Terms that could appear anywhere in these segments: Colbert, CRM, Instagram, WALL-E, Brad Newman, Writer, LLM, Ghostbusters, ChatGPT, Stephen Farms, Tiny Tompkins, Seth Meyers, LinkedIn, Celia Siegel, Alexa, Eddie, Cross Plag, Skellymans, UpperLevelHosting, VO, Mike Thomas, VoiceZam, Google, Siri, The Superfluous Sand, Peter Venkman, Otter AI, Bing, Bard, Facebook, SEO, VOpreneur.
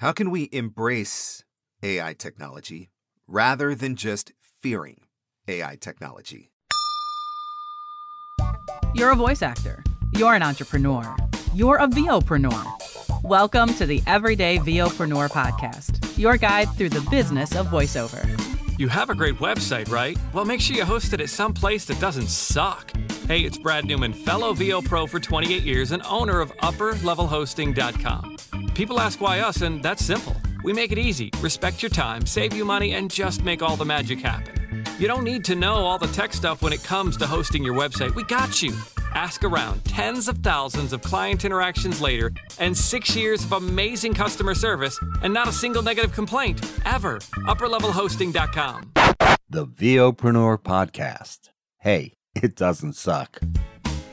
How can we embrace AI technology rather than just fearing AI technology? You're a voice actor. You're an entrepreneur. You're a VOpreneur. Welcome to the Everyday VOpreneur podcast, your guide through the business of voiceover. You have a great website, right? Well, make sure you host it at some place that doesn't suck. Hey, it's Brad Newman, fellow VO Pro for 28 years and owner of UpperLevelHosting.com. People ask why us, and that's simple. We make it easy, respect your time, save you money, and just make all the magic happen. You don't need to know all the tech stuff when it comes to hosting your website. We got you. Ask around. Tens of thousands of client interactions later, and 6 years of amazing customer service, and not a single negative complaint, ever. UpperLevelHosting.com. The VOpreneur Podcast. Hey, it doesn't suck.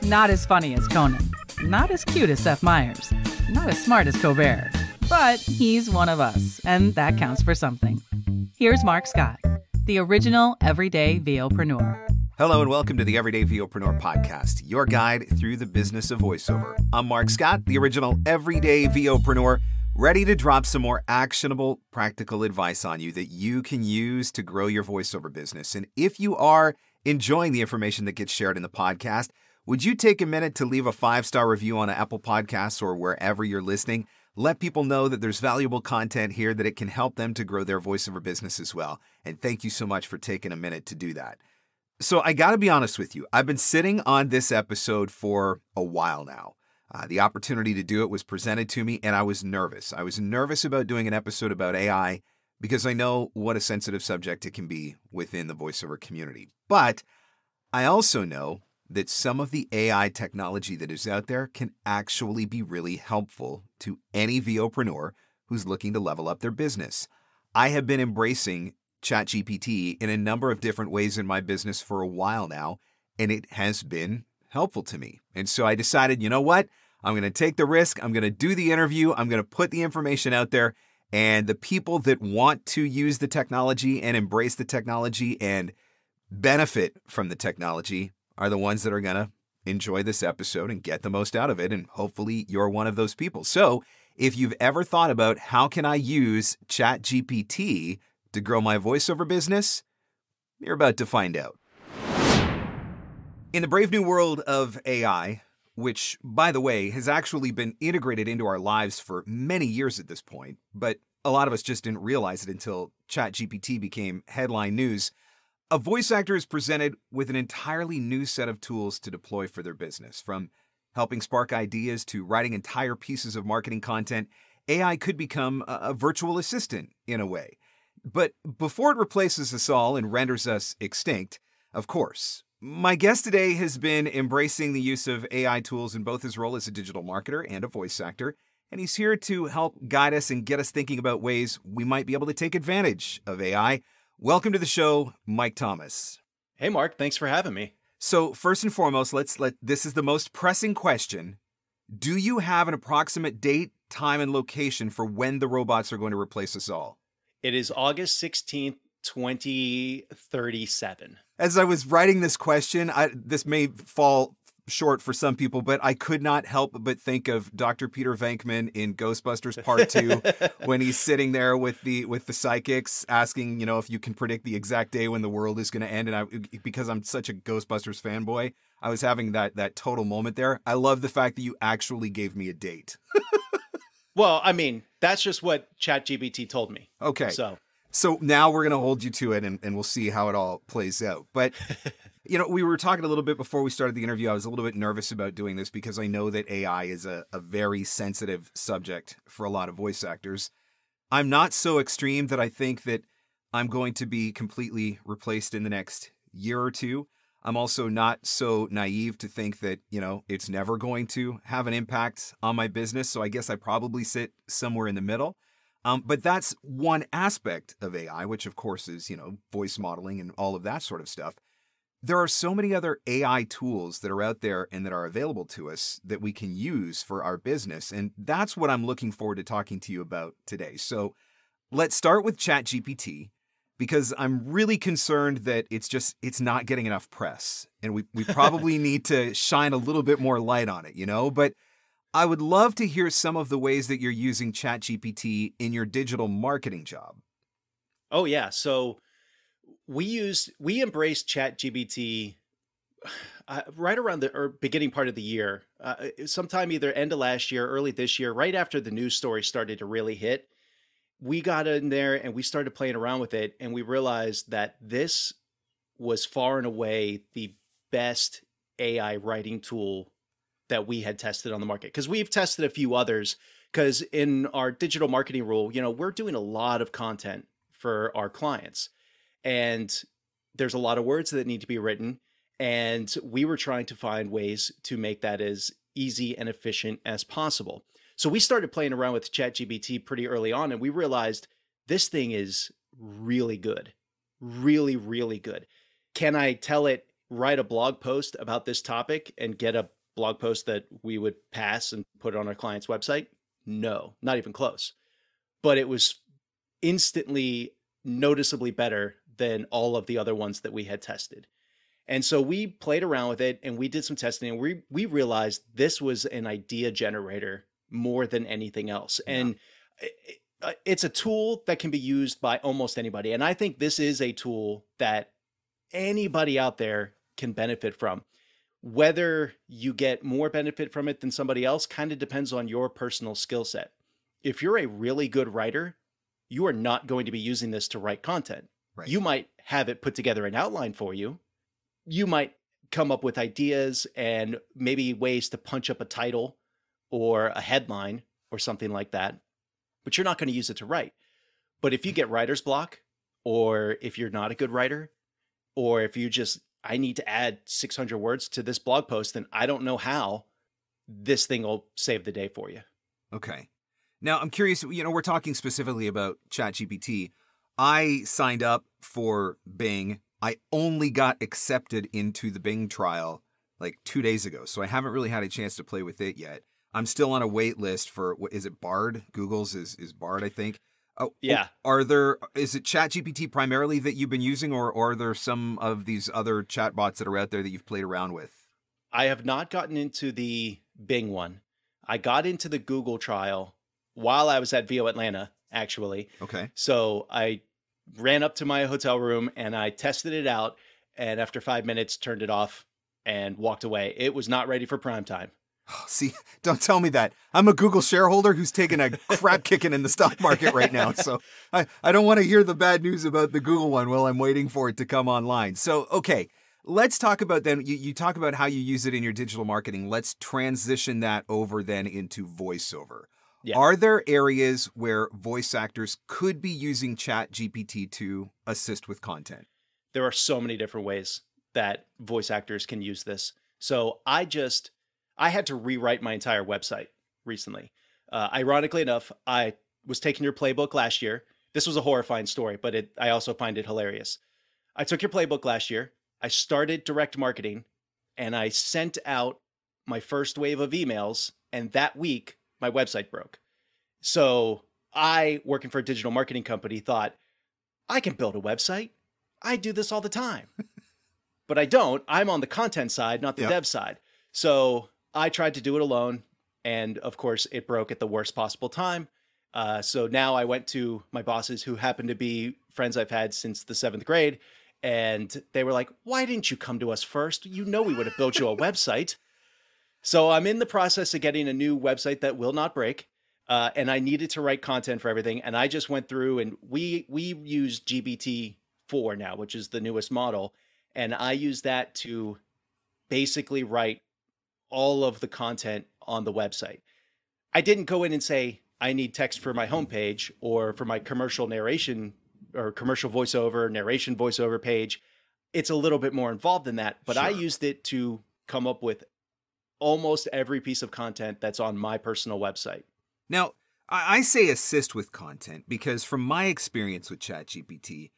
Not as funny as Conan. Not as cute as Seth Meyers. Not as smart as Colbert, but he's one of us, and that counts for something. Here's Marc Scott, the original Everyday VOpreneur. Hello, and welcome to the Everyday VOpreneur podcast, your guide through the business of voiceover. I'm Marc Scott, the original Everyday VOpreneur, ready to drop some more actionable, practical advice on you that you can use to grow your voiceover business. And if you are enjoying the information that gets shared in the podcast, would you take a minute to leave a 5-star review on Apple Podcasts or wherever you're listening? Let people know that there's valuable content here, that it can help them to grow their voiceover business as well. And thank you so much for taking a minute to do that. So I got to be honest with you. I've been sitting on this episode for a while now. The opportunity to do it was presented to me, and I was nervous. I was nervous about doing an episode about AI because I know what a sensitive subject it can be within the voiceover community. But I also know that some of the AI technology that is out there can actually be really helpful to any VOpreneur who's looking to level up their business. I have been embracing ChatGPT in a number of different ways in my business for a while now, and it has been helpful to me. And so I decided, you know what? I'm going to take the risk. I'm going to do the interview. I'm going to put the information out there, and the people that want to use the technology and embrace the technology and benefit from the technology are the ones that are going to enjoy this episode and get the most out of it, and hopefully you're one of those people. So if you've ever thought about how can I use ChatGPT to grow my voiceover business, you're about to find out. In the brave new world of AI, which, by the way, has actually been integrated into our lives for many years at this point, but a lot of us just didn't realize it until ChatGPT became headline news, a voice actor is presented with an entirely new set of tools to deploy for their business. From helping spark ideas to writing entire pieces of marketing content, AI could become a virtual assistant in a way. But before it replaces us all and renders us extinct, of course, my guest today has been embracing the use of AI tools in both his role as a digital marketer and a voice actor, and he's here to help guide us and get us thinking about ways we might be able to take advantage of AI. Welcome to the show, Mike Thomas. Hey, Marc. Thanks for having me. So first and foremost, this is the most pressing question. Do you have an approximate date, time, and location for when the robots are going to replace us all? It is August 16th, 2037. As I was writing this question, this may fall short for some people, but I could not help but think of Dr. Peter Venkman in Ghostbusters Part 2 when he's sitting there with the psychics asking, you know, if you can predict the exact day when the world is going to end. And because I'm such a Ghostbusters fanboy, I was having that total moment there. I love the fact that you actually gave me a date. Well, I mean, that's just what ChatGPT told me. Okay. So now we're going to hold you to it, and we'll see how it all plays out. But you know, we were talking a little bit before we started the interview. I was a little bit nervous about doing this because I know that AI is a very sensitive subject for a lot of voice actors. I'm not so extreme that I think that I'm going to be completely replaced in the next year or two. I'm also not so naive to think that, you know, it's never going to have an impact on my business. So I guess I probably sit somewhere in the middle. But that's one aspect of AI, which of course is, you know, voice modeling and all of that sort of stuff. There are so many other AI tools that are out there and that are available to us that we can use for our business. And that's what I'm looking forward to talking to you about today. So let's start with ChatGPT, because I'm really concerned that it's not getting enough press, and we probably need to shine a little bit more light on it, you know, but I would love to hear some of the ways that you're using ChatGPT in your digital marketing job. Oh, yeah. So we embraced ChatGPT right around the beginning part of the year, sometime either end of last year, early this year, right after the news story started to really hit. We got in there and we started playing around with it, and we realized that this was far and away the best AI writing tool that we had tested on the market. Because we've tested a few others, because in our digital marketing rule, you know, we're doing a lot of content for our clients, and there's a lot of words that need to be written. And we were trying to find ways to make that as easy and efficient as possible. So we started playing around with ChatGPT pretty early on, and we realized this thing is really good, really, really good. Can I tell it, write a blog post about this topic and get a blog post that we would pass and put on our client's website? No, not even close. But it was instantly noticeably better than all of the other ones that we had tested. And so we played around with it and we did some testing, and we realized this was an idea generator more than anything else. Yeah. And it's a tool that can be used by almost anybody. And I think this is a tool that anybody out there can benefit from. Whether you get more benefit from it than somebody else kind of depends on your personal skill set. If you're a really good writer, you are not going to be using this to write content. Right. You might have it put together an outline for you. You might come up with ideas and maybe ways to punch up a title or a headline or something like that, but you're not going to use it to write. But if you get writer's block, or if you're not a good writer, or if you just, I need to add 600 words to this blog post and I don't know how, this thing will save the day for you. Okay. Now I'm curious, you know, we're talking specifically about ChatGPT. I signed up for Bing. I only got accepted into the Bing trial like 2 days ago, so I haven't really had a chance to play with it yet. I'm still on a wait list for, what is it, Bard? Google's is Bard, I think. Oh, yeah. Is it ChatGPT primarily that you've been using, or are there some of these other chatbots that are out there that you've played around with? I have not gotten into the Bing one. I got into the Google trial while I was at VO Atlanta, actually. Okay. So I ran up to my hotel room and I tested it out, and after 5 minutes turned it off and walked away. It was not ready for prime time. See, don't tell me that. I'm a Google shareholder who's taking a crap kicking in the stock market right now. So I don't want to hear the bad news about the Google one while I'm waiting for it to come online. So, okay, let's talk about then, you talk about how you use it in your digital marketing. Let's transition that over then into voiceover. Yeah. Are there areas where voice actors could be using ChatGPT to assist with content? There are so many different ways that voice actors can use this. So I had to rewrite my entire website recently. Ironically enough, I was taking your playbook last year. This was a horrifying story, but I also find it hilarious. I took your playbook last year. I started direct marketing, and I sent out my first wave of emails. And that week, my website broke. So I, working for a digital marketing company, thought, I can build a website. I do this all the time. But I don't. I'm on the content side, not the dev side. So I tried to do it alone, and of course it broke at the worst possible time. So now I went to my bosses, who happened to be friends I've had since the 7th grade, and they were like, why didn't you come to us first? You know, we would have built you a website. So I'm in the process of getting a new website that will not break. And I needed to write content for everything. And I just went through, and we use GPT-4 now, which is the newest model. And I use that to basically write all of the content on the website. I didn't go in and say, I need text for my homepage or for my commercial narration or commercial voiceover, narration voiceover page. It's a little bit more involved than that, but sure. I used it to come up with almost every piece of content that's on my personal website. Now, I say assist with content because from my experience with ChatGPT,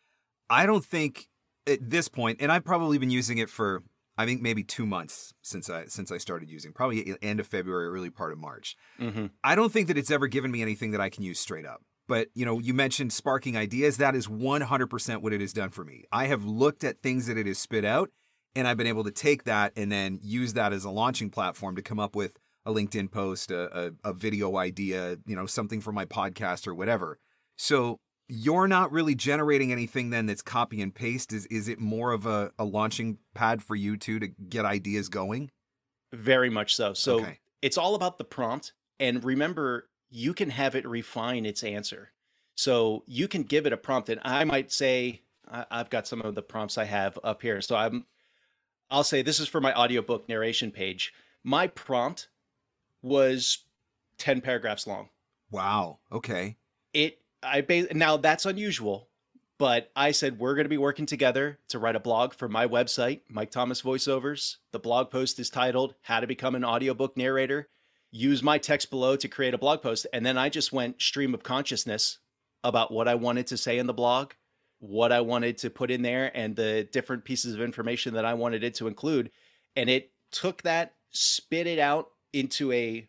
I don't think at this point, and I've probably been using it for, I think maybe 2 months since I started using, probably end of February, early part of March. Mm-hmm. I don't think that it's ever given me anything that I can use straight up. But, you know, you mentioned sparking ideas. That is 100% what it has done for me. I have looked at things that it has spit out, and I've been able to take that and then use that as a launching platform to come up with a LinkedIn post, a video idea, you know, something for my podcast or whatever. So you're not really generating anything then that's copy and paste. Is it more of a launching pad for you two to get ideas going? Very much so. So okay. It's all about the prompt. And remember, you can have it refine its answer. So you can give it a prompt, and I might say, I've got some of the prompts I have up here. So I'll say, this is for my audiobook narration page. My prompt was 10 paragraphs long. Wow. Okay. Now that's unusual, but I said, we're going to be working together to write a blog for my website, Mike Thomas Voiceovers. The blog post is titled How to Become an Audiobook Narrator. Use my text below to create a blog post. And then I just went stream of consciousness about what I wanted to say in the blog, what I wanted to put in there, and the different pieces of information that I wanted it to include. And it took that, spit it out into a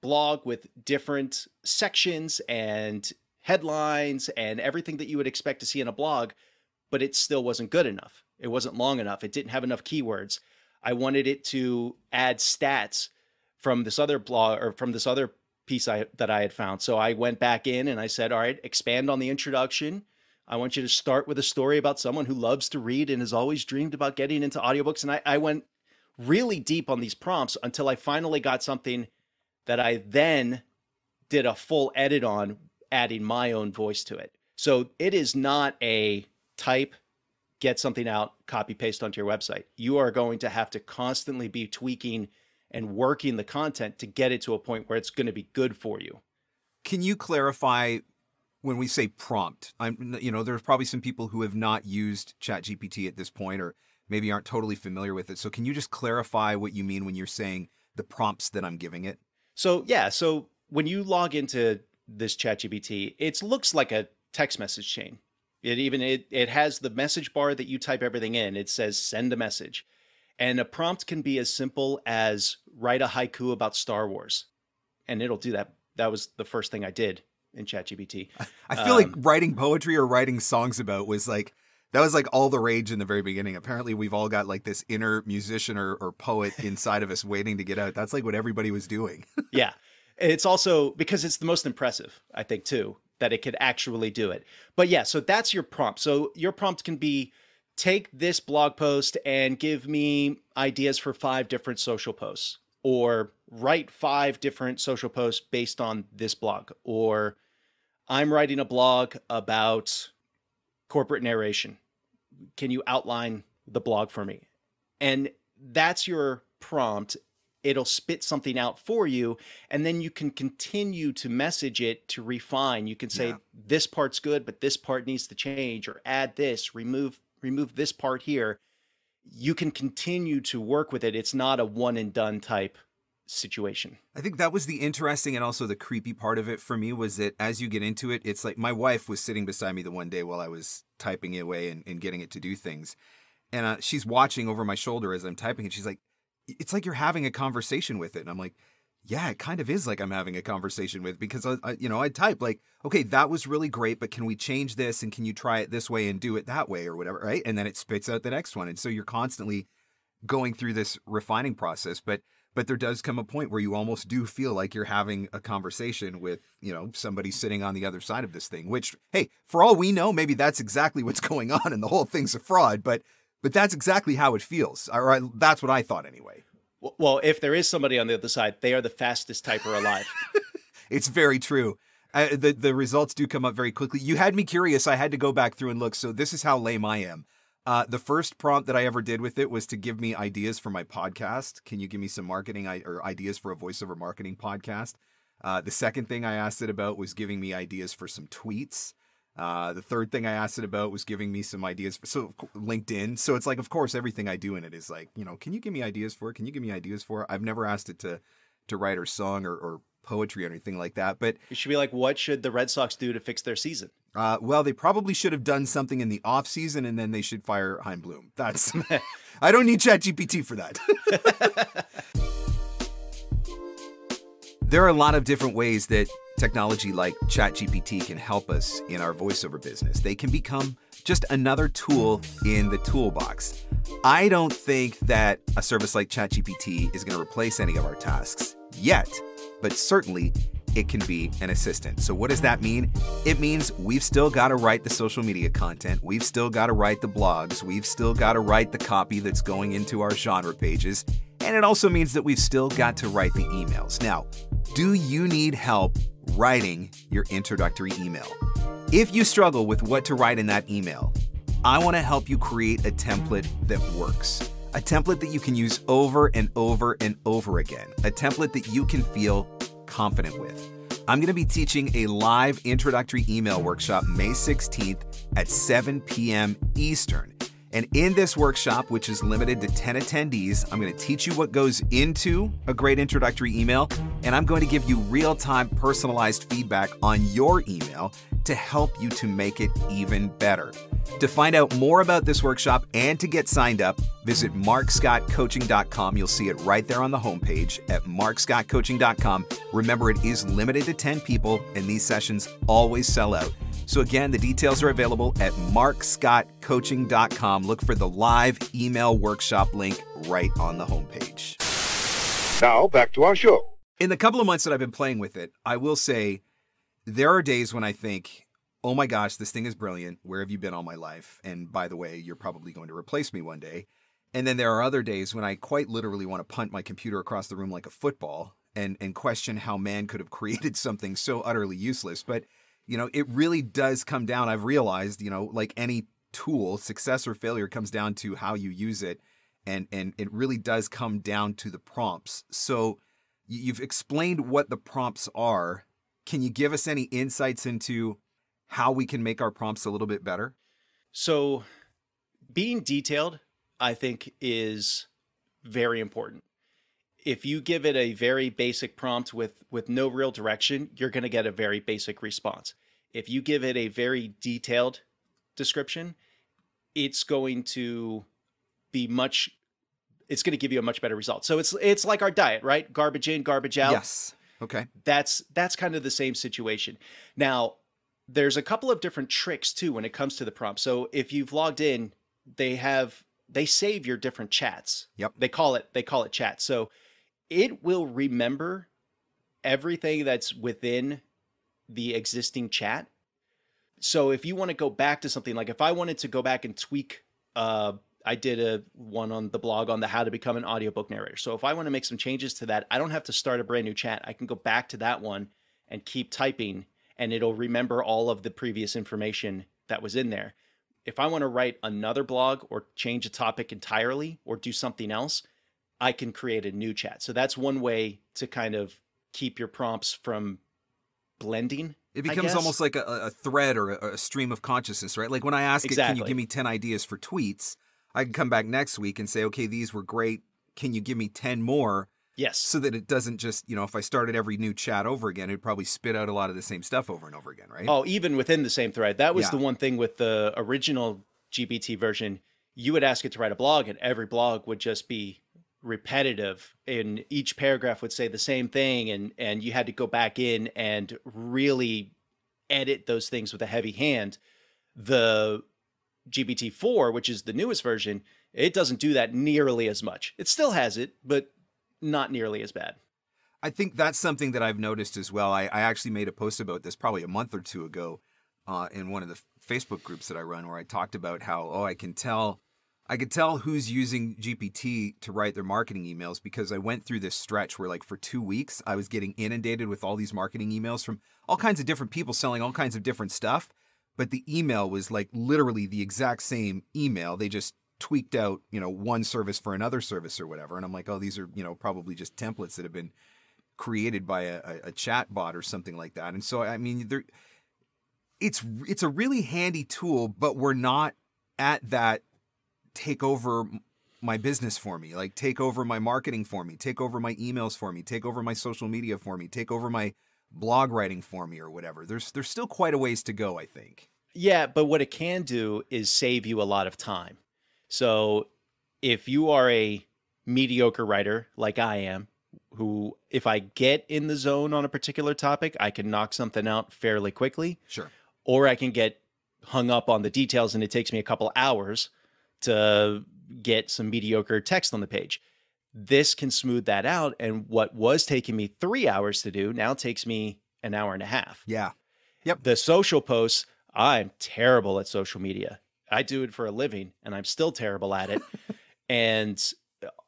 blog with different sections and headlines and everything that you would expect to see in a blog, but it still wasn't good enough. It wasn't long enough. It didn't have enough keywords. I wanted it to add stats from this other blog, or from this other piece that I had found. So I went back in and I said, all right, expand on the introduction. I want you to start with a story about someone who loves to read and has always dreamed about getting into audiobooks. And I went really deep on these prompts until I finally got something that I then did a full edit on, adding my own voice to it. So it is not a type, get something out, copy, paste onto your website. You are going to have to constantly be tweaking and working the content to get it to a point where it's going to be good for you. Can you clarify when we say prompt? You know, there's probably some people who have not used ChatGPT at this point, or maybe aren't totally familiar with it. So can you just clarify what you mean when you're saying the prompts that I'm giving it? So yeah, so when you log into this ChatGPT, it looks like a text message chain. It has the message bar that you type everything in. It says, send a message. And a prompt can be as simple as write a haiku about Star Wars, and it'll do that. That was the first thing I did in ChatGPT. I feel like writing poetry or writing songs about was like, that was like all the rage in the very beginning. Apparently we've all got like this inner musician or poet inside of us waiting to get out. That's like what everybody was doing. Yeah. It's also because it's the most impressive, I think too, that it could actually do it. But yeah, so that's your prompt. So your prompt can be, take this blog post and give me ideas for 5 different social posts, or write 5 different social posts based on this blog, or I'm writing a blog about corporate narration. Can you outline the blog for me? And that's your prompt. It'll spit something out for you, and then you can continue to message it to refine. You can say, yeah, this part's good, but this part needs to change, or add this, remove this part here. You can continue to work with it. It's not a one and done type situation. I think that was the interesting and also the creepy part of it for me, was that as you get into it, it's like, my wife was sitting beside me the one day while I was typing it away and getting it to do things. And she's watching over my shoulder as I'm typing it. She's like, it's like you're having a conversation with it. And I'm like, yeah, it kind of is like I'm having a conversation with, because I type like, okay, that was really great, but can we change this? And can you try it this way and do it that way or whatever? Right. And then it spits out the next one. And so you're constantly going through this refining process, but there does come a point where you almost do feel like you're having a conversation with, you know, somebody sitting on the other side of this thing, which, hey, for all we know, maybe that's exactly what's going on and the whole thing's a fraud, but that's exactly how it feels. Or that's what I thought anyway. Well, if there is somebody on the other side, they are the fastest typer alive. It's very true. The results do come up very quickly. You had me curious. I had to go back through and look. So this is how lame I am. The first prompt that I ever did with it was to give me ideas for my podcast. Can you give me some marketing or ideas for a voiceover marketing podcast? The second thing I asked it about was giving me ideas for some tweets. The third thing I asked it about was giving me some ideas for LinkedIn. So it's like, of course, everything I do in it is like, you know, can you give me ideas for? Can you give me ideas for? I've never asked it to write a song or poetry or anything like that. But it should be like, what should the Red Sox do to fix their season? Well, they probably should have done something in the off season, and then they should fire Hein Bloom. That's I don't need ChatGPT for that. There are a lot of different ways that technology like ChatGPT can help us in our voiceover business. They can become just another tool in the toolbox. I don't think that a service like ChatGPT is going to replace any of our tasks yet, but certainly it can be an assistant. So what does that mean? It means we've still got to write the social media content. We've still got to write the blogs. We've still got to write the copy that's going into our genre pages. And it also means that we've still got to write the emails. Now, do you need help writing your introductory email? If you struggle with what to write in that email, I want to help you create a template that works. A template that you can use over and over and over again. A template that you can feel confident with. I'm going to be teaching a live introductory email workshop May 16th at 7 p.m. Eastern. And in this workshop, which is limited to 10 attendees, I'm going to teach you what goes into a great introductory email, and I'm going to give you real-time personalized feedback on your email to help you to make it even better. To find out more about this workshop and to get signed up, visit marcscottcoaching.com. You'll see it right there on the homepage at marcscottcoaching.com. Remember, it is limited to 10 people, and these sessions always sell out. So again, the details are available at marcscottcoaching.com. Look for the live email workshop link right on the homepage. Now back to our show. In the couple of months that I've been playing with it, I will say there are days when I think, oh my gosh, this thing is brilliant. Where have you been all my life? And by the way, you're probably going to replace me one day. And then there are other days when I quite literally want to punt my computer across the room like a football and question how man could have created something so utterly useless. But you know, it really does come down, I've realized, you know, like any tool, success or failure comes down to how you use it. And it really does come down to the prompts. So you've explained what the prompts are. Can you give us any insights into how we can make our prompts a little bit better? So being detailed, I think, is very important. If you give it a very basic prompt with no real direction, you're going to get a very basic response. If you give it a very detailed description, it's going to be much, it's going to give you a much better result. So it's like our diet, right? Garbage in, garbage out. Yes. Okay. That's kind of the same situation. Now, there's a couple of different tricks too when it comes to the prompt. So if you've logged in, they save your different chats. Yep. They call it chat. So it will remember everything that's within the existing chat. So if you want to go back to something, like if I wanted to go back and tweak, I did one on the blog on the how to become an audiobook narrator. So if I want to make some changes to that, I don't have to start a brand new chat. I can go back to that one and keep typing, and it'll remember all of the previous information that was in there. If I want to write another blog or change a topic entirely or do something else, I can create a new chat. So that's one way to kind of keep your prompts from blending. It becomes almost like a thread or a stream of consciousness, right? Like when I ask it, can you give me 10 ideas for tweets? I can come back next week and say, okay, these were great. Can you give me 10 more? Yes. So that it doesn't just, you know, if I started every new chat over again, it'd probably spit out a lot of the same stuff over and over again, right? Oh, even within the same thread. That was the one thing with the original GPT version. You would ask it to write a blog, and every blog would just be repetitive, and each paragraph would say the same thing, and you had to go back in and really edit those things with a heavy hand. The GPT-4, which is the newest version, it doesn't do that nearly as much. It still has it, but not nearly as bad. I think that's something that I've noticed as well. I actually made a post about this probably a month or two ago in one of the Facebook groups that I run, where I talked about how, oh, I could tell who's using GPT to write their marketing emails, because I went through this stretch where, like, for 2 weeks, I was getting inundated with all these marketing emails from all kinds of different people selling all kinds of different stuff. But the email was like literally the exact same email. They just tweaked out, you know, one service for another service or whatever. And I'm like, oh, these are, you know, probably just templates that have been created by a chat bot or something like that. And so, I mean, it's a really handy tool, but we're not at that take over my business for me, like take over my marketing for me, take over my emails for me, take over my social media for me, take over my blog writing for me or whatever. There's still quite a ways to go, I think. Yeah, but what it can do is save you a lot of time. So if you are a mediocre writer like I am, who, if I get in the zone on a particular topic, I can knock something out fairly quickly. Sure. Or I can get hung up on the details and it takes me a couple hours to get some mediocre text on the page. this can smooth that out. And what was taking me 3 hours to do now takes me an hour and a half. Yeah. Yep. The social posts, I'm terrible at social media. I do it for a living and I'm still terrible at it. And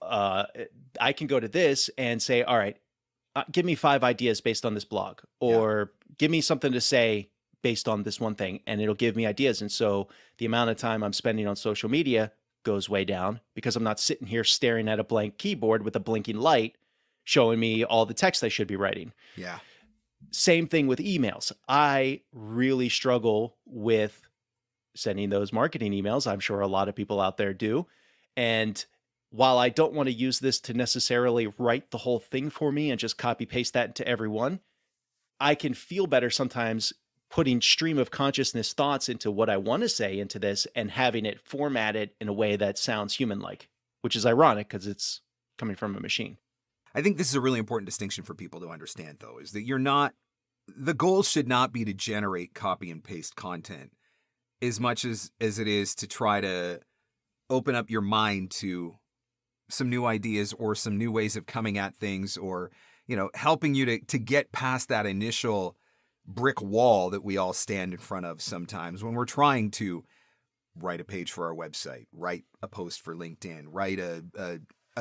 I can go to this and say, all right, give me 5 ideas based on this blog, or give me something to say based on this one thing, and it'll give me ideas. And so the amount of time I'm spending on social media goes way down because I'm not sitting here staring at a blank keyboard with a blinking light showing me all the text I should be writing. Yeah. Same thing with emails. I really struggle with sending those marketing emails. I'm sure a lot of people out there do. And while I don't want to use this to necessarily write the whole thing for me and just copy paste that into everyone, I can feel better sometimes putting stream of consciousness thoughts into what I want to say into this and having it formatted in a way that sounds human-like, which is ironic because it's coming from a machine. I think this is a really important distinction for people to understand, though, is that the goal should not be to generate copy and paste content as much as it is to try to open up your mind to some new ideas or some new ways of coming at things, or, you know, helping you to get past that initial brick wall that we all stand in front of sometimes when we're trying to write a page for our website, write a post for LinkedIn, write a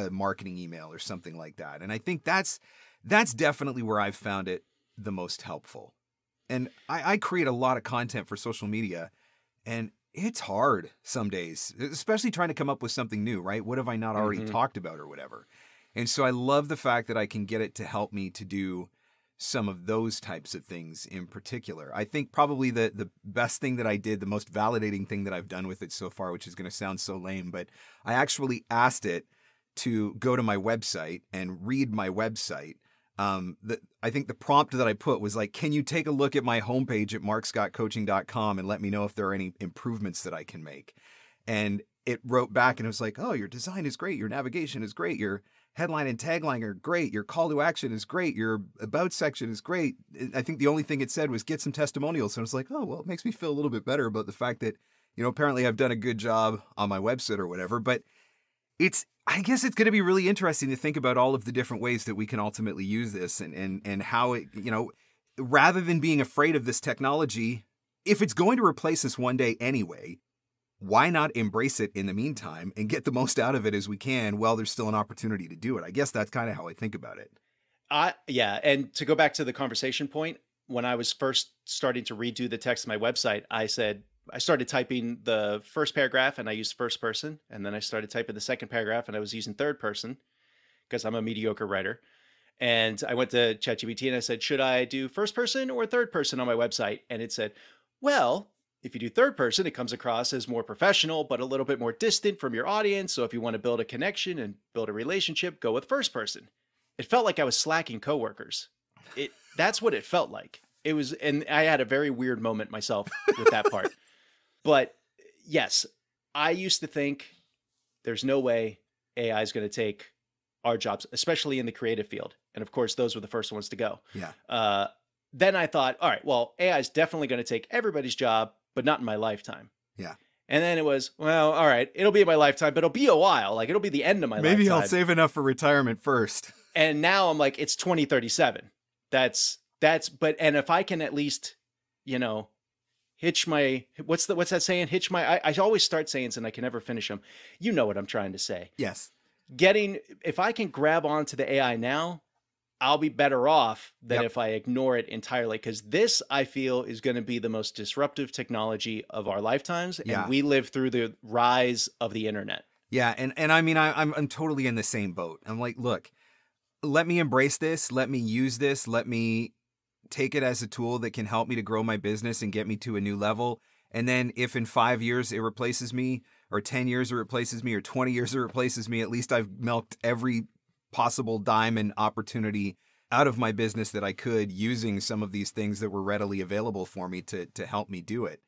marketing email or something like that. And I think that's definitely where I've found it the most helpful. And I create a lot of content for social media, and it's hard some days, especially trying to come up with something new, right? What have I not already talked about or whatever? And so I love the fact that I can get it to help me to do some of those types of things in particular. I think probably the best thing that I did, the most validating thing that I've done with it so far, which is going to sound so lame, but I actually asked it to go to my website and read my website. I think the prompt that I put was like, can you take a look at my homepage at marcscottcoaching.com and let me know if there are any improvements that I can make? And it wrote back and it was like, oh, your design is great. Your navigation is great. Your headline and tagline are great. Your call to action is great. Your about section is great. I think the only thing it said was get some testimonials. And I was like, oh, well, it makes me feel a little bit better about the fact that, you know, apparently I've done a good job on my website or whatever. But I guess it's going to be really interesting to think about all of the different ways that we can ultimately use this and how it, you know, rather than being afraid of this technology, if it's going to replace us one day anyway, why not embrace it in the meantime and get the most out of it as we can while there's still an opportunity to do it? I guess that's kind of how I think about it. Yeah. And to go back to the conversation point, when I was first starting to redo the text of my website, I started typing the first paragraph and I used first person. And then I started typing the second paragraph and I was using third person because I'm a mediocre writer. And I went to ChatGPT and I said, should I do first person or third person on my website? And it said, well, if you do third person, it comes across as more professional, but a little bit more distant from your audience. So if you want to build a connection and build a relationship, go with first person. It felt like I was slacking coworkers. That's what it felt like. It was, and I had a very weird moment myself with that part. But yes, I used to think there's no way AI is going to take our jobs, especially in the creative field. And of course, those were the first ones to go. Yeah. Then I thought, all right, well, AI is definitely going to take everybody's job, but not in my lifetime. Yeah. And then it was, well, all right, it'll be in my lifetime, but it'll be a while. Like, it'll be the end of my lifetime. Maybe I'll save enough for retirement first. And now I'm like, it's 2037. And if I can at least, you know, hitch my, what's that saying? Hitch my, I always start sayings and I can never finish them. You know what I'm trying to say. Yes. If I can grab onto the AI now, I'll be better off than if I ignore it entirely. Cause this, I feel, is going to be the most disruptive technology of our lifetimes. Yeah. And we live through the rise of the internet. Yeah. And I mean, I'm totally in the same boat. I'm like, look, let me embrace this. Let me use this. Let me take it as a tool that can help me to grow my business and get me to a new level. And then if in 5 years it replaces me, or 10 years it replaces me, or 20 years it replaces me, at least I've milked every possible dime and opportunity out of my business that I could, using some of these things that were readily available for me to help me do it.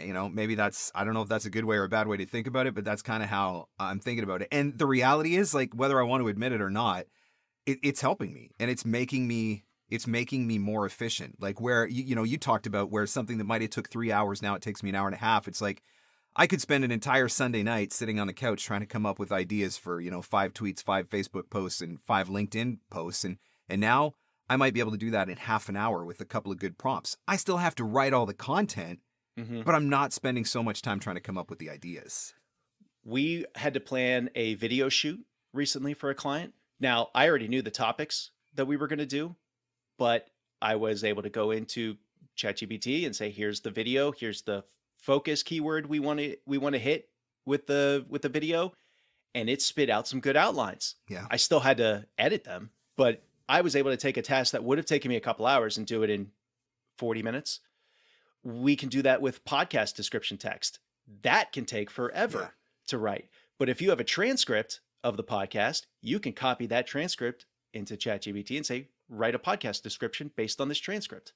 You know, maybe that's, I don't know if that's a good way or a bad way to think about it, but that's kind of how I'm thinking about it. And the reality is, like, whether I want to admit it or not, it's helping me, and it's making me more efficient. Like, where, you know, you talked about where something that might have took 3 hours, now it takes me an hour and a half. It's like, I could spend an entire Sunday night sitting on the couch trying to come up with ideas for, you know, 5 tweets, 5 Facebook posts, and 5 LinkedIn posts. And now I might be able to do that in half an hour with a couple of good prompts. I still have to write all the content, but I'm not spending so much time trying to come up with the ideas. We had to plan a video shoot recently for a client. Now, I already knew the topics that we were going to do, but I was able to go into ChatGPT and say, here's the video, here's the focus keyword we want to hit with the video, and it spit out some good outlines. Yeah. I still had to edit them, but I was able to take a task that would have taken me a couple hours and do it in 40 minutes. We can do that with podcast description text. That can take forever to write. But if you have a transcript of the podcast, you can copy that transcript into ChatGPT and say, write a podcast description based on this transcript.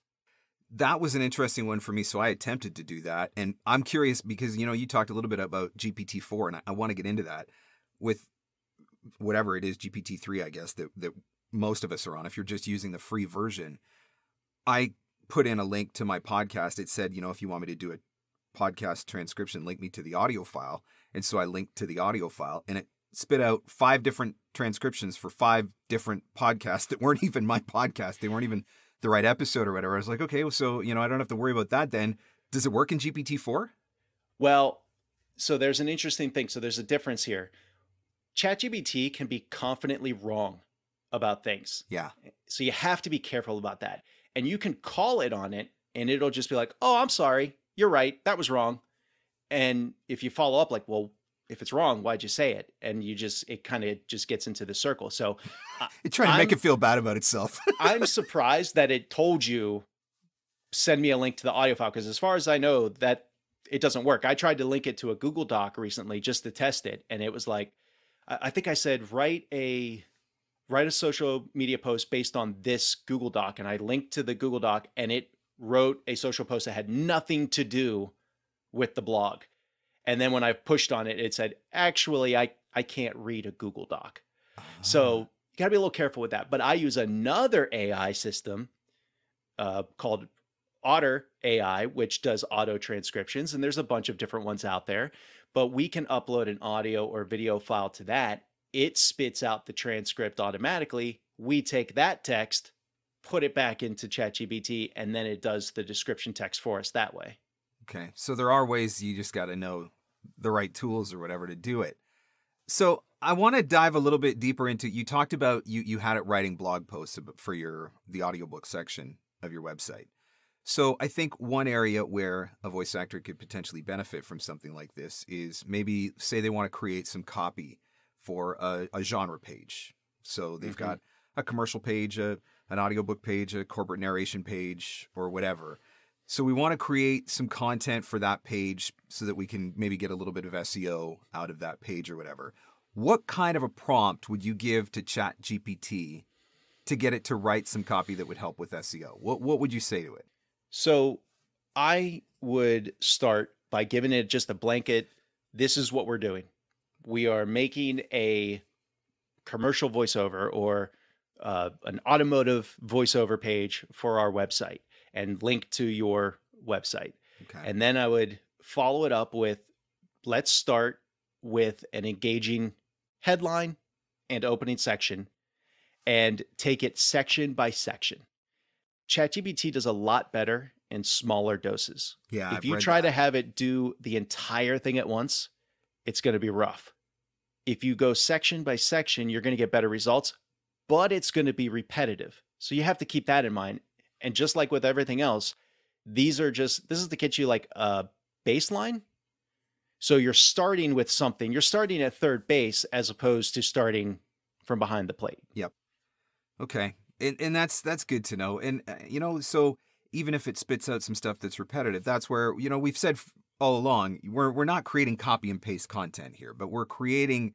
That was an interesting one for me, so I attempted to do that. And I'm curious because, you know, you talked a little bit about GPT-4, and I want to get into that with whatever it is, GPT-3, I guess, that most of us are on. If you're just using the free version, I put in a link to my podcast. It said, you know, if you want me to do a podcast transcription, link me to the audio file. And so I linked to the audio file, and it spit out 5 different transcriptions for 5 different podcasts that weren't even my podcast. They weren't even the right episode or whatever. I was like, okay, well, so, you know, I don't have to worry about that then. Does it work in GPT-4? Well, so there's an interesting thing. So there's a difference here. ChatGPT can be confidently wrong about things. Yeah. So you have to be careful about that. And you can call it on it and it'll just be like, oh, I'm sorry. You're right. That was wrong. And if you follow up like, well, if it's wrong, why'd you say it? And you just, it kind of just gets into the circle. So it's trying to make it feel bad about itself. I'm surprised that it told you, send me a link to the audio file. Cause as far as I know, that it doesn't work. I tried to link it to a Google Doc recently just to test it. And it was like, I think I said, write a social media post based on this Google Doc. And I linked to the Google Doc and it wrote a social post that had nothing to do with the blog. And then when I pushed on it, it said, actually, I can't read a Google Doc. So you got to be a little careful with that. But I use another AI system called Otter AI, which does auto transcriptions. And there's a bunch of different ones out there. But we can upload an audio or video file to that. It spits out the transcript automatically. We take that text, put it back into ChatGPT, and then it does the description text for us that way. Okay. So there are ways, you just got to know the right tools or whatever to do it. So I want to dive a little bit deeper into, you talked about you had it writing blog posts for the audiobook section of your website. So I think one area where a voice actor could potentially benefit from something like this is maybe say they want to create some copy for a genre page. So they've got a commercial page, an audiobook page, a corporate narration page, or whatever. So we want to create some content for that page so that we can maybe get a little bit of SEO out of that page or whatever. What kind of a prompt would you give to ChatGPT to get it to write some copy that would help with SEO? What would you say to it? So I would start by giving it just a blanket. This is what we're doing. We are making a commercial voiceover or an automotive voiceover page for our website, and link to your website. Okay. And then I would follow it up with, let's start with an engaging headline and opening section and take it section by section. ChatGPT does a lot better in smaller doses. Yeah. If you try to have it do the entire thing at once, it's going to be rough. If you go section by section, you're going to get better results, but it's going to be repetitive. So you have to keep that in mind. And just like with everything else, this is to get you like a baseline. So you're starting with something, you're starting at third base as opposed to starting from behind the plate. Yep. Okay. And that's good to know. And you know, so even if it spits out some stuff that's repetitive, that's where, you know, we've said all along, we're not creating copy and paste content here, but we're creating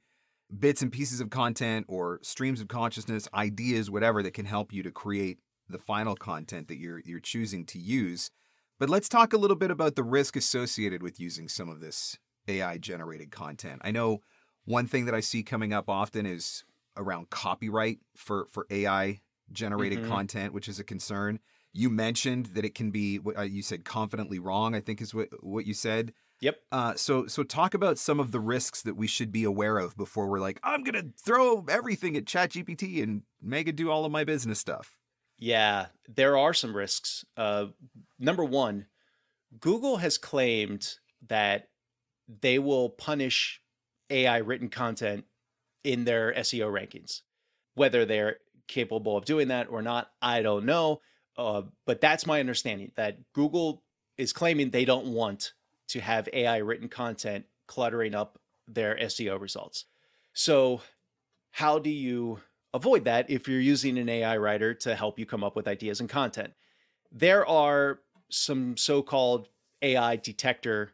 bits and pieces of content or streams of consciousness, ideas, whatever that can help you to create the final content that you're choosing to use. But let's talk a little bit about the risk associated with using some of this AI-generated content. I know one thing that I see coming up often is around copyright for AI-generated content, which is a concern. You mentioned that it can be, you said confidently wrong, I think is what you said. Yep. So talk about some of the risks that we should be aware of before we're like, I'm going to throw everything at ChatGPT and make it do all of my business stuff. Yeah, there are some risks. Number one, Google has claimed that they will punish AI written content in their SEO rankings. Whether they're capable of doing that or not, I don't know. But that's my understanding, that Google is claiming they don't want to have AI written content cluttering up their SEO results. So how do you avoid that if you're using an AI writer to help you come up with ideas and content? There are some so-called AI detector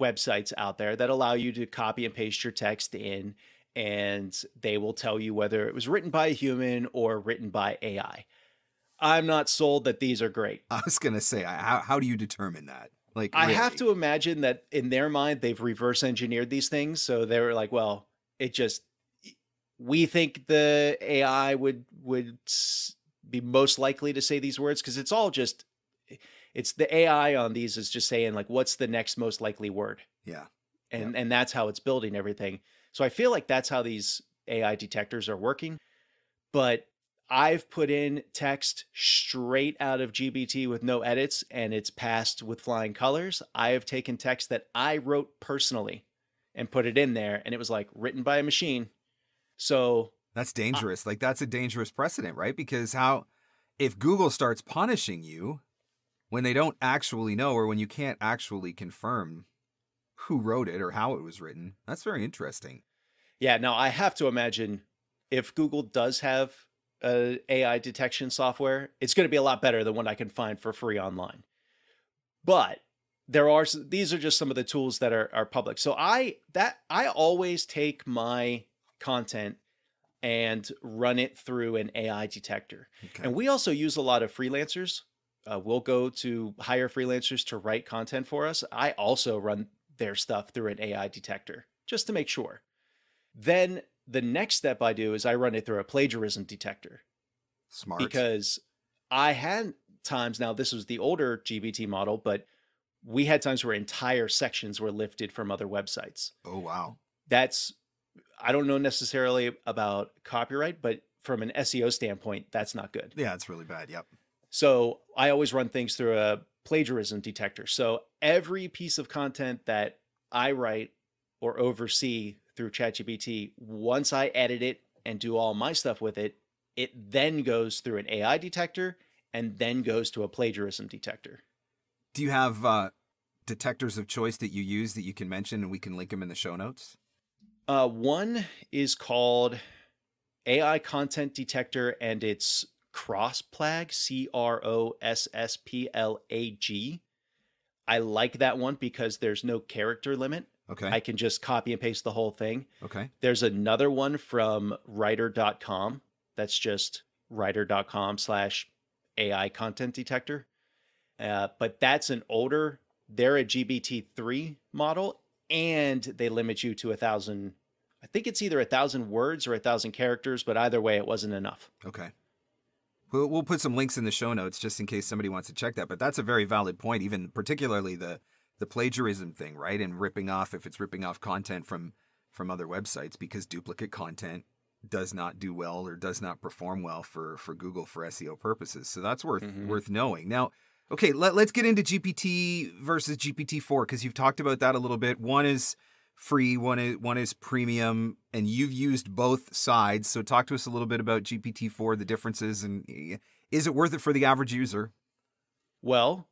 websites out there that allow you to copy and paste your text in, and they will tell you whether it was written by a human or written by AI. I'm not sold that these are great. I was going to say, how do you determine that? Like, really? I have to imagine that in their mind, they've reverse engineered these things. So they were like, well, we think the AI would be most likely to say these words, because it's all just, it's the AI on these is just saying like, what's the next most likely word? Yeah. And that's how it's building everything. So I feel like that's how these AI detectors are working. But I've put in text straight out of GPT with no edits, and it's passed with flying colors. I have taken text that I wrote personally and put it in there, and it was like written by a machine. So that's dangerous. That's a dangerous precedent, right? Because if Google starts punishing you when they don't actually know, or when you can't actually confirm who wrote it or how it was written, that's very interesting. Yeah. Now I have to imagine if Google does have AI detection software, it's going to be a lot better than what I can find for free online. But these are just some of the tools that are public. So I always take my content and run it through an AI detector. Okay. And we also use a lot of freelancers. We'll go to hire freelancers to write content for us. I also run their stuff through an AI detector just to make sure. Then the next step I do is I run it through a plagiarism detector. Smart. Because I had times, now this was the older GPT model, but we had times where entire sections were lifted from other websites. Oh, wow. I don't know necessarily about copyright, but from an SEO standpoint, that's not good. Yeah, it's really bad. Yep. So I always run things through a plagiarism detector. So every piece of content that I write or oversee through ChatGPT, once I edit it and do all my stuff with it, it then goes through an AI detector and then goes to a plagiarism detector. Do you have detectors of choice that you use that you can mention, and we can link them in the show notes? One is called AI Content Detector, and it's Cross Plag, C-R-O-S-S-P-L-A-G. I like that one because there's no character limit. Okay. I can just copy and paste the whole thing. Okay. There's another one from writer.com. That's just writer.com/AI content detector. But that's an older, they're a GPT-3 model, and they limit you to 1,000. I think it's either 1,000 words or 1,000 characters, but either way, it wasn't enough. Okay. We'll put some links in the show notes just in case somebody wants to check that, but that's a very valid point, even particularly the plagiarism thing, right? And ripping off, if it's ripping off content from other websites, because duplicate content does not do well or does not perform well for Google for SEO purposes. So that's worth knowing. Now, okay, let's get into GPT versus GPT-4, because you've talked about that a little bit. One is free, one is premium, and you've used both sides. So talk to us a little bit about GPT-4, the differences, and is it worth it for the average user? Well,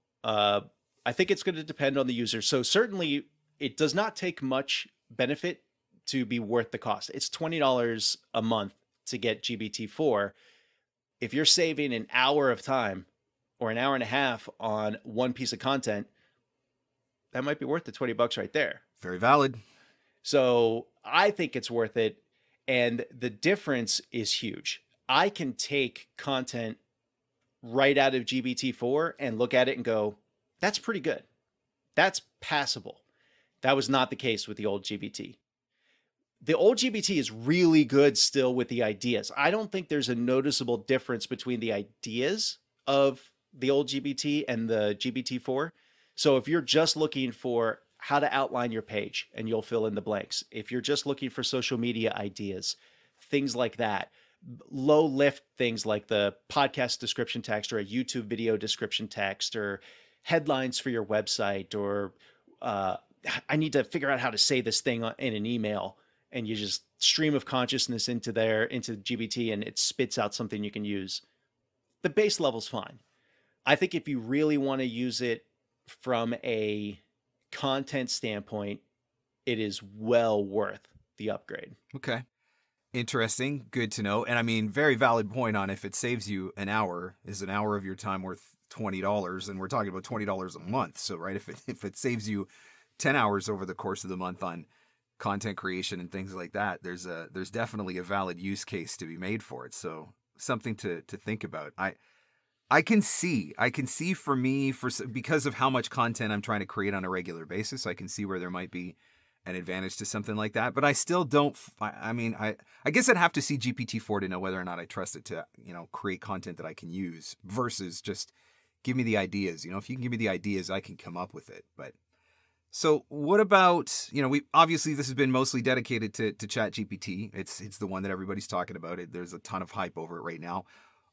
I think it's going to depend on the user. So certainly it does not take much benefit to be worth the cost. It's $20 a month to get GPT-4. If you're saving an hour of time or an hour and a half on one piece of content, that might be worth the $20 right there. Very valid. So I think it's worth it. And the difference is huge. I can take content right out of GPT-4 and look at it and go, that's pretty good. That's passable. That was not the case with the old GPT. The old GPT is really good still with the ideas. I don't think there's a noticeable difference between the ideas of the old GPT and the GPT-4. So if you're just looking for how to outline your page, and you'll fill in the blanks. If you're just looking for social media ideas, things like that, low lift things like the podcast description text or a YouTube video description text or headlines for your website, or I need to figure out how to say this thing in an email, and you just stream of consciousness into there, into GPT, and it spits out something you can use. The base level's fine. I think if you really want to use it from a content standpoint, it is well worth the upgrade. Okay. Interesting. Good to know. And I mean, very valid point on if it saves you an hour, is an hour of your time worth $20, and we're talking about $20 a month. So, right, if it saves you 10 hours over the course of the month on content creation and things like that, there's definitely a valid use case to be made for it. So something to think about. I can see for me, because of how much content I'm trying to create on a regular basis, I can see where there might be an advantage to something like that. But I still don't, I guess I'd have to see GPT-4 to know whether or not I trust it to, you know, create content that I can use versus just give me the ideas. You know, if you can give me the ideas, I can come up with it. But so what about, you know, we obviously this has been mostly dedicated to ChatGPT. It's the one that everybody's talking about. There's a ton of hype over it right now.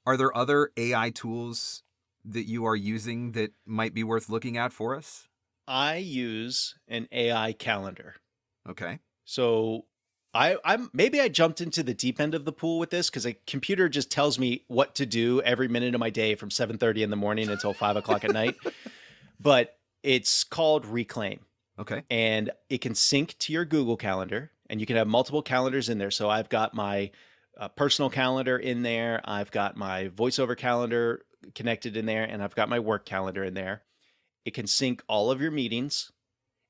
Are there other AI tools that you are using that might be worth looking at for us? I use an AI calendar. Okay. So I'm maybe I jumped into the deep end of the pool with this because a computer just tells me what to do every minute of my day from 7:30 in the morning until 5 o'clock at night. But it's called Reclaim. Okay. And it can sync to your Google Calendar, and you can have multiple calendars in there. So I've got my personal calendar in there. I've got my VoiceOver calendar connected in there, and I've got my work calendar in there. It can sync all of your meetings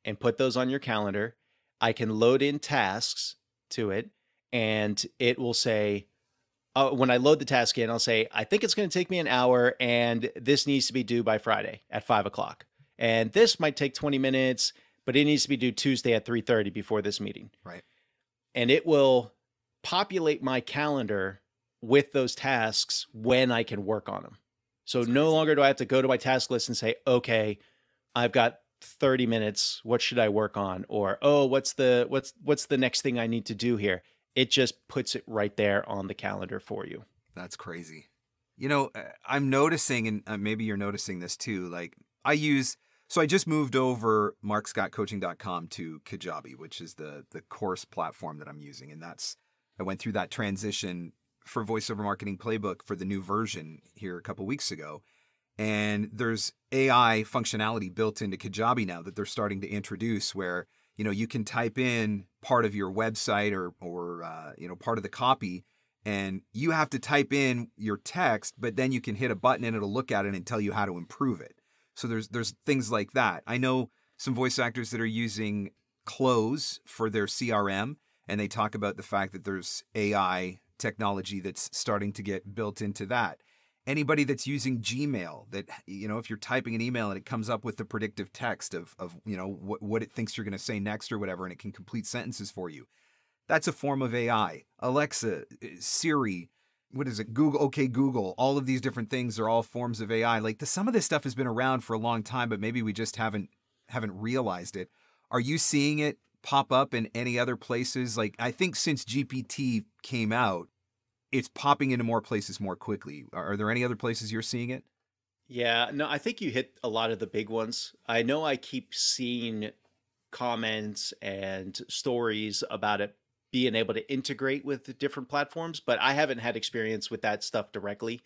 and put those on your calendar. I can load in tasks to it, and it will say, when I load the task in, I'll say, I think it's going to take me an hour, and this needs to be due by Friday at 5 o'clock. And this might take 20 minutes, but it needs to be due Tuesday at 3:30 before this meeting. Right. And it will populate my calendar with those tasks when I can work on them. So no longer do I have to go to my task list and say, okay, I've got 30 minutes. What should I work on? Or, oh, what's the next thing I need to do here? It just puts it right there on the calendar for you. That's crazy. You know, I'm noticing, and maybe you're noticing this too. Like I just moved over marcscottcoaching.com to Kajabi, which is the course platform that I'm using. And I went through that transition for VoiceOver Marketing Playbook for the new version here a couple of weeks ago. And there's AI functionality built into Kajabi now that they're starting to introduce where, you know, you can type in part of your website or you know, part of the copy, and you have to type in your text, but then you can hit a button and it'll look at it and tell you how to improve it. So there's things like that. I know some voice actors that are using Close for their CRM. And they talk about the fact that there's AI technology that's starting to get built into that. Anybody that's using Gmail, that, you know, if you're typing an email and it comes up with the predictive text of you know, what it thinks you're going to say next or whatever, and it can complete sentences for you. That's a form of AI. Alexa, Siri, what is it? Google, okay, Google, all of these different things are all forms of AI. Like some of this stuff has been around for a long time, but maybe we just haven't realized it. Are you seeing it pop up in any other places? Like, I think since GPT came out, it's popping into more places more quickly. Are there any other places you're seeing it? Yeah, no, I think you hit a lot of the big ones. I know I keep seeing comments and stories about it being able to integrate with the different platforms, but I haven't had experience with that stuff directly.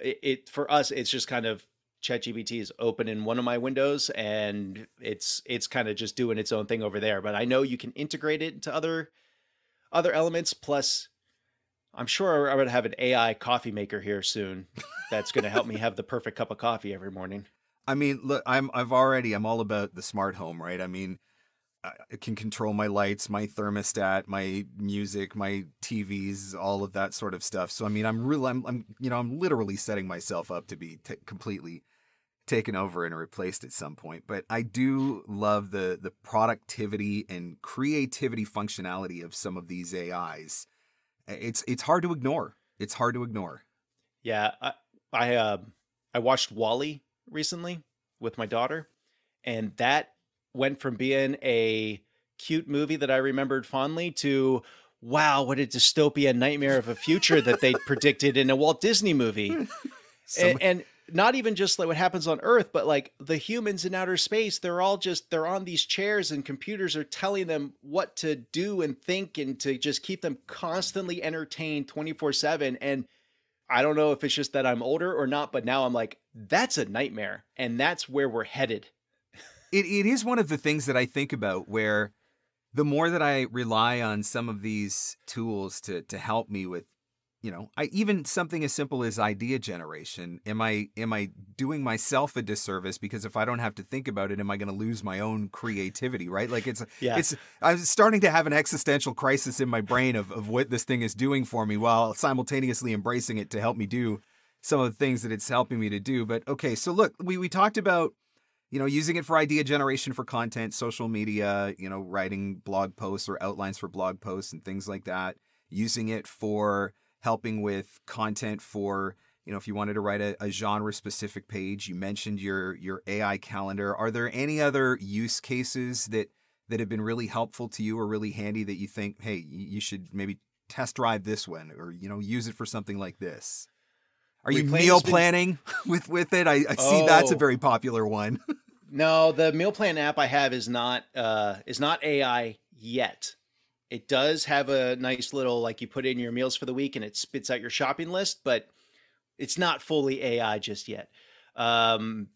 It for us, it's just kind of ChatGPT is open in one of my windows, and it's kind of just doing its own thing over there. But I know you can integrate it into other elements. Plus, I'm sure I'm going to have an AI coffee maker here soon that's going to help me have the perfect cup of coffee every morning. I mean, look, I'm all about the smart home, right? I mean, I can control my lights, my thermostat, my music, my TVs, all of that sort of stuff. So I mean, I'm literally setting myself up to be completely taken over and replaced at some point. But I do love the productivity and creativity functionality of some of these AIs. It's hard to ignore. Yeah, I I watched WALL-E recently with my daughter, and that went from being a cute movie that I remembered fondly to, wow, what a dystopian nightmare of a future that they predicted in a Walt Disney movie. And not even just like what happens on Earth, but like the humans in outer space, they're all just, they're on these chairs and computers are telling them what to do and think and to just keep them constantly entertained 24/7. And I don't know if it's just that I'm older or not, but now I'm like, that's a nightmare. And that's where we're headed. It is one of the things that I think about, where the more that I rely on some of these tools to help me with, you know, even something as simple as idea generation, am I doing myself a disservice? Because if I don't have to think about it, am I going to lose my own creativity, right? Like I'm starting to have an existential crisis in my brain of what this thing is doing for me, while simultaneously embracing it to help me do some of the things that it's helping me to do. But okay, so look, we talked about, you know, using it for idea generation for content, social media, you know, writing blog posts or outlines for blog posts and things like that, using it for helping with content for, you know, if you wanted to write a genre-specific page. You mentioned your AI calendar. Are there any other use cases that have been really helpful to you or really handy that you think, hey, you should maybe test drive this one, or, you know, use it for something like this? Are you meal planning with it? I see that's a very popular one. No, the meal plan app I have is not AI yet. It does have a nice little, like, you put in your meals for the week and it spits out your shopping list, but it's not fully AI just yet. Grammarly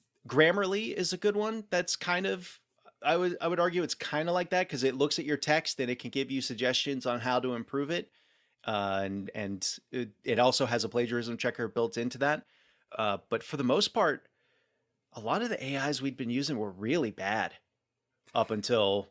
is a good one. That's kind of, I would argue it's kind of like that, because it looks at your text and it can give you suggestions on how to improve it. And it also has a plagiarism checker built into that. But for the most part, a lot of the AIs we'd been using were really bad up until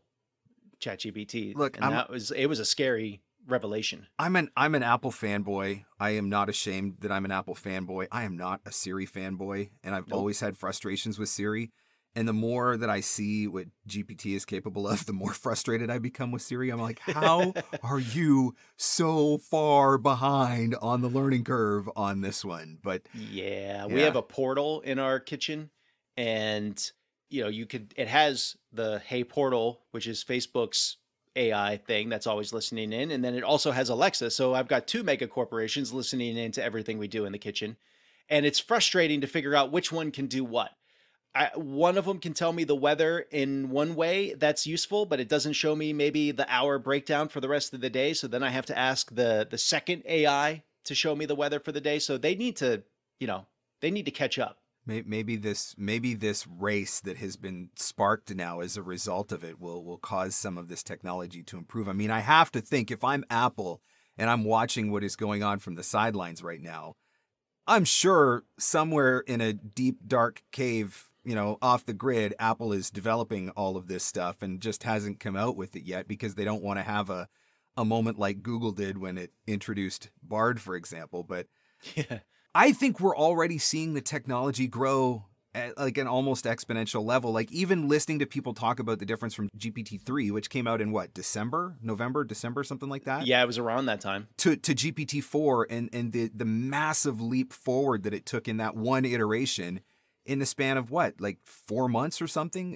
ChatGPT. Look, it was a scary revelation. I'm an Apple fanboy. I am not ashamed that I'm an Apple fanboy. I am not a Siri fanboy, and I've always had frustrations with Siri. And the more that I see what GPT is capable of, the more frustrated I become with Siri. I'm like, how are you so far behind on the learning curve on this one? But yeah, we have a portal in our kitchen, and you know, it has the Hey Portal, which is Facebook's AI thing that's always listening in. And then it also has Alexa. So I've got two mega corporations listening in to everything we do in the kitchen. And it's frustrating to figure out which one can do what. One of them can tell me the weather in one way. That's useful, but it doesn't show me maybe the hour breakdown for the rest of the day. So then I have to ask the second AI to show me the weather for the day. So they need to, you know, they need to catch up. Maybe this race that has been sparked now as a result of it will cause some of this technology to improve. I mean, I have to think, if I'm Apple and I'm watching what is going on from the sidelines right now, I'm sure somewhere in a deep, dark cave, you know, off the grid, Apple is developing all of this stuff and just hasn't come out with it yet because they don't want to have a moment like Google did when it introduced Bard, for example. But yeah. I think we're already seeing the technology grow at like an almost exponential level. Like, even listening to people talk about the difference from GPT-3, which came out in what, November, December, something like that? Yeah, it was around that time. To GPT-4 and the massive leap forward that it took in that one iteration in the span of what, like 4 months or something?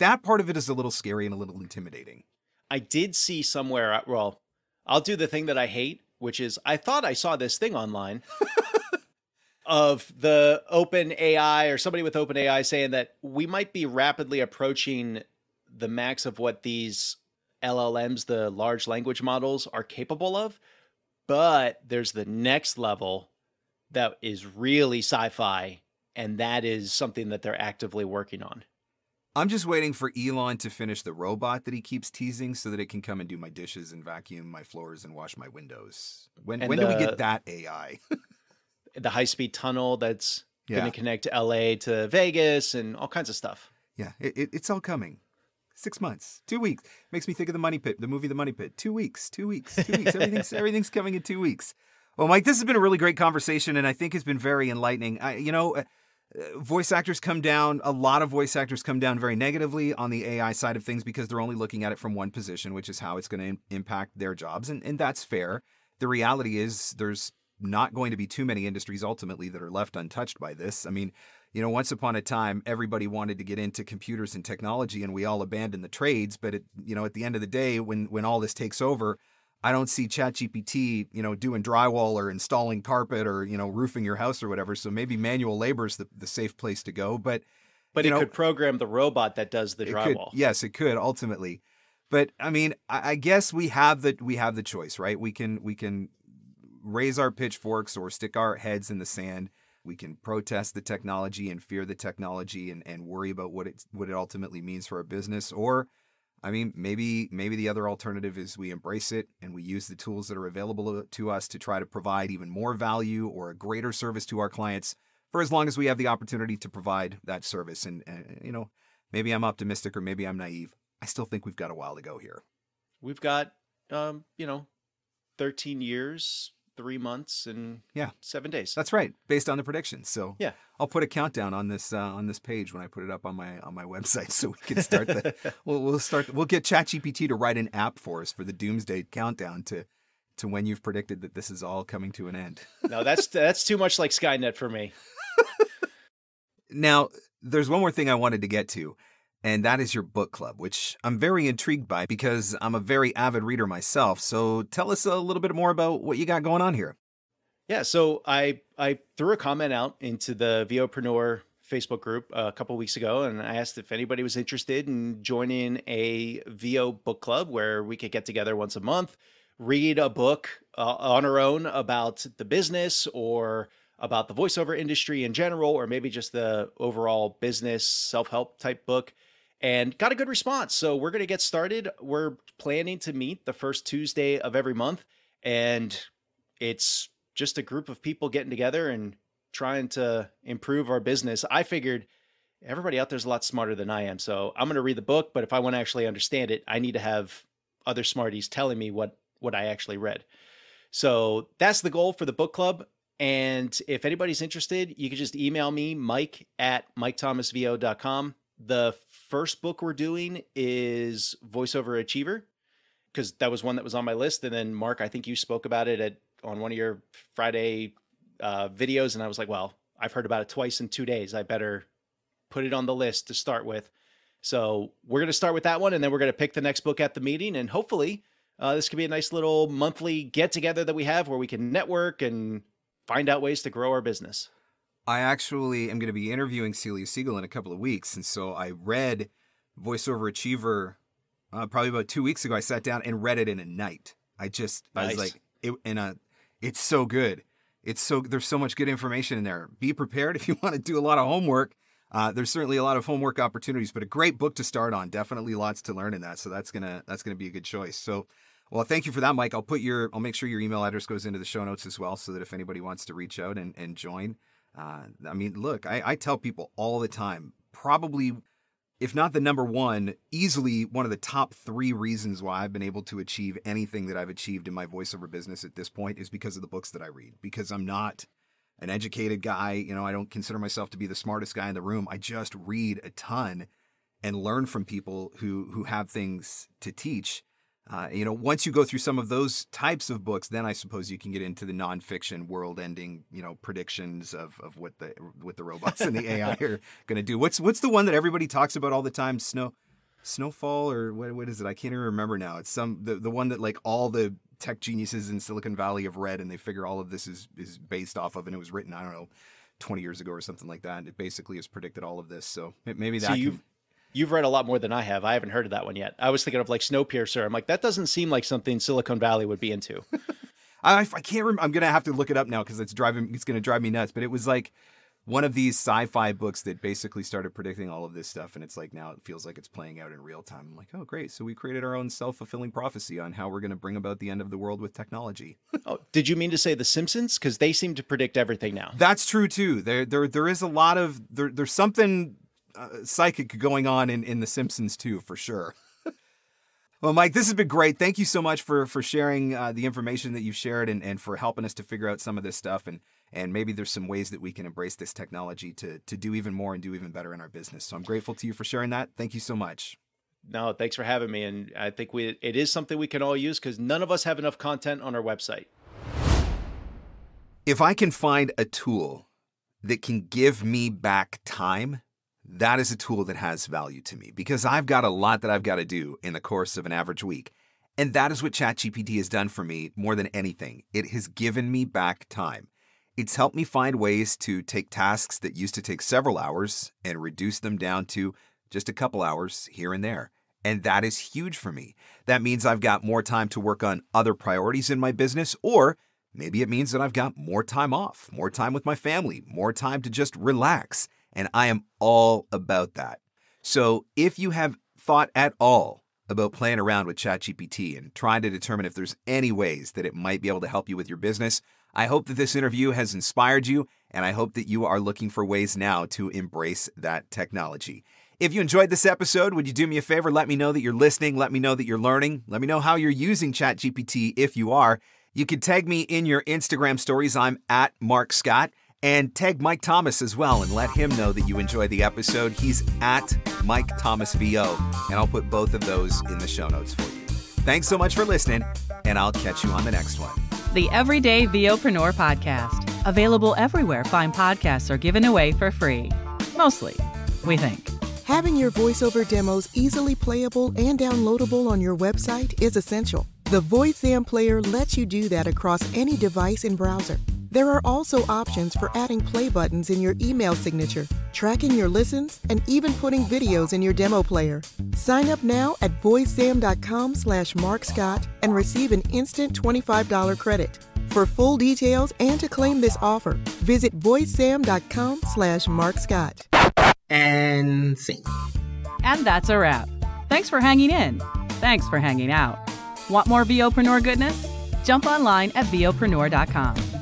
That part of it is a little scary and a little intimidating. I did see somewhere, well, I'll do the thing that I hate, which is, I thought I saw this thing online of the OpenAI or somebody with OpenAI saying that we might be rapidly approaching the max of what these LLMs, the large language models, are capable of. But there's the next level that is really sci-fi, and that is something that they're actively working on. I'm just waiting for Elon to finish the robot that he keeps teasing so that it can come and do my dishes and vacuum my floors and wash my windows. When do we get that AI? The high-speed tunnel that's going to connect LA to Vegas and all kinds of stuff. Yeah, it's all coming. 6 months, 2 weeks. Makes me think of The Money Pit, the movie The Money Pit. 2 weeks. Everything's coming in 2 weeks. Well, Mike, this has been a really great conversation, and I think it's been very enlightening. Voice actors come down, a lot of voice actors come down very negatively on the AI side of things because they're only looking at it from one position, which is how it's going to impact their jobs. And that's fair. The reality is there's not going to be too many industries ultimately that are left untouched by this. I mean, you know, once upon a time, everybody wanted to get into computers and technology, and we all abandoned the trades. But, you know, at the end of the day, when all this takes over, I don't see ChatGPT, you know, doing drywall or installing carpet or, you know, roofing your house or whatever. So maybe manual labor is the safe place to go. But it could program the robot that does the drywall. Yes, it could ultimately. But I mean, I guess we have the choice, right? We can raise our pitchforks or stick our heads in the sand. We can protest the technology and fear the technology and worry about what it ultimately means for our business. Or, I mean, maybe the other alternative is we embrace it and we use the tools that are available to us to try to provide even more value or a greater service to our clients for as long as we have the opportunity to provide that service. And you know, maybe I'm optimistic or maybe I'm naive. I still think we've got a while to go here. We've got, you know, 13 years, 3 months, and 7 days. That's right, based on the predictions. So yeah, I'll put a countdown on this page when I put it up on my website, so we can start the. We'll get ChatGPT to write an app for us for the doomsday countdown to when you've predicted that this is all coming to an end. No, that's too much like Skynet for me. Now, there's one more thing I wanted to get to. And that is your book club, which I'm very intrigued by because I'm a very avid reader myself. So tell us a little bit more about what you got going on here. Yeah, so I threw a comment out into the VOpreneur Facebook group a couple of weeks ago, and I asked if anybody was interested in joining a VO book club where we could get together once a month, read a book on our own about the business or about the voiceover industry in general, or maybe just the overall business self-help type book. And got a good response. So we're going to get started. We're planning to meet the first Tuesday of every month. And it's just a group of people getting together and trying to improve our business. I figured everybody out there is a lot smarter than I am. So I'm going to read the book. But if I want to actually understand it, I need to have other smarties telling me what I actually read. So that's the goal for the book club. And if anybody's interested, you can just email me, mike@mikethomasvo.com. The first book we're doing is Voiceover Achiever, because that was one that was on my list. And then Mark, I think you spoke about it on one of your Friday videos. And I was like, well, I've heard about it twice in 2 days. I better put it on the list to start with. So we're going to start with that one. And then we're going to pick the next book at the meeting. And hopefully this could be a nice little monthly get together that we have where we can network and find out ways to grow our business. I actually am going to be interviewing Celia Siegel in a couple of weeks. And so I read Voiceover Achiever probably about 2 weeks ago. I sat down and read it in a night. I was like, it's so good. There's so much good information in there. Be prepared if you want to do a lot of homework. There's certainly a lot of homework opportunities, but a great book to start on. Definitely lots to learn in that. So that's going to be a good choice. So, well, thank you for that, Mike. I'll make sure your email address goes into the show notes as well, so that if anybody wants to reach out and join. I mean, look, I tell people all the time, probably, if not the number one, easily one of the top three reasons why I've been able to achieve anything that I've achieved in my voiceover business at this point is because of the books that I read, because I'm not an educated guy. You know, I don't consider myself to be the smartest guy in the room. I just read a ton and learn from people who have things to teach. You know, once you go through some of those types of books, then I suppose you can get into the nonfiction world-ending, you know, predictions of what the robots and the AI are going to do. What's the one that everybody talks about all the time? Snowfall, or what is it? I can't even remember now. It's the one that like all the tech geniuses in Silicon Valley have read, and they figure all of this is based off of, and it was written, I don't know, 20 years ago or something like that. And it basically has predicted all of this. So maybe that. So You've read a lot more than I have. I haven't heard of that one yet. I was thinking of like Snowpiercer. I'm like, that doesn't seem like something Silicon Valley would be into. I can't remember. I'm going to have to look it up now because it's going to drive me nuts. But it was like one of these sci-fi books that basically started predicting all of this stuff. And it's like, now it feels like it's playing out in real time. I'm like, oh, great. So we created our own self-fulfilling prophecy on how we're going to bring about the end of the world with technology. Oh, did you mean to say The Simpsons? Because they seem to predict everything now. That's true, too. There is a lot of there's something psychic going on in The Simpsons too, for sure. Well, Mike, this has been great. Thank you so much for sharing the information that you've shared and for helping us to figure out some of this stuff. And maybe there's some ways that we can embrace this technology to do even more and do even better in our business. So I'm grateful to you for sharing that. Thank you so much. No, thanks for having me. And I think it is something we can all use because none of us have enough content on our website. If I can find a tool that can give me back time, that is a tool that has value to me, because I've got a lot that I've got to do in the course of an average week. And that is what ChatGPT has done for me more than anything. It has given me back time. It's helped me find ways to take tasks that used to take several hours and reduce them down to just a couple hours here and there. And that is huge for me. That means I've got more time to work on other priorities in my business, or maybe it means that I've got more time off, more time with my family, more time to just relax. And I am all about that. So if you have thought at all about playing around with ChatGPT and trying to determine if there's any ways that it might be able to help you with your business, I hope that this interview has inspired you, and I hope that you are looking for ways now to embrace that technology. If you enjoyed this episode, would you do me a favor? Let me know that you're listening. Let me know that you're learning. Let me know how you're using ChatGPT if you are. You can tag me in your Instagram stories. I'm at Marc Scott. And tag Mike Thomas as well and let him know that you enjoyed the episode. He's at Mike Thomas VO, and I'll put both of those in the show notes for you. Thanks so much for listening, and I'll catch you on the next one. The Everyday VOpreneur Podcast. Available everywhere fine podcasts are given away for free. Mostly, we think. Having your voiceover demos easily playable and downloadable on your website is essential. The VoiceZam player lets you do that across any device and browser. There are also options for adding play buttons in your email signature, tracking your listens, and even putting videos in your demo player. Sign up now at voicezam.com/MarcScott and receive an instant $25 credit. For full details and to claim this offer, visit voicezam.com/MarcScott. And sync. And that's a wrap. Thanks for hanging in. Thanks for hanging out. Want more VOpreneur goodness? Jump online at VOpreneur.com.